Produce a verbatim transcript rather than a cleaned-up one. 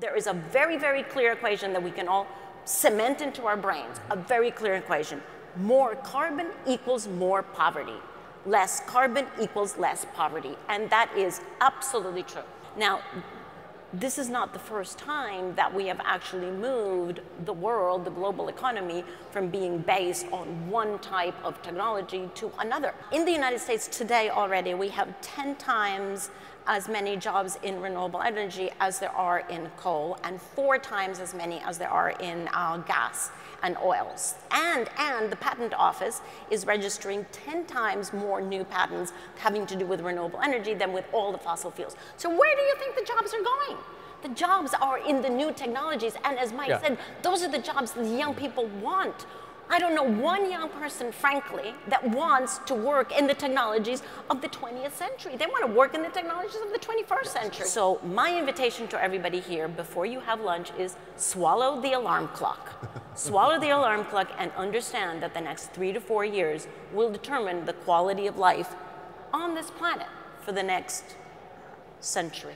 there is a very, very clear equation that we can all cement into our brains, a very clear equation. More carbon equals more poverty. Less carbon equals less poverty. And that is absolutely true. Now, this is not the first time that we have actually moved the world, the global economy, from being based on one type of technology to another. In the United States today already, we have ten times as many jobs in renewable energy as there are in coal, and four times as many as there are in uh, gas and oils. And, and the patent office is registering ten times more new patents having to do with renewable energy than with all the fossil fuels. So where do you think the jobs are going? The jobs are in the new technologies, and as Mike yeah. said, those are the jobs that the young people want. I don't know one young person, frankly, that wants to work in the technologies of the twentieth century. They want to work in the technologies of the twenty-first century. So my invitation to everybody here before you have lunch is swallow the alarm clock. Swallow the alarm clock and understand that the next three to four years will determine the quality of life on this planet for the next century.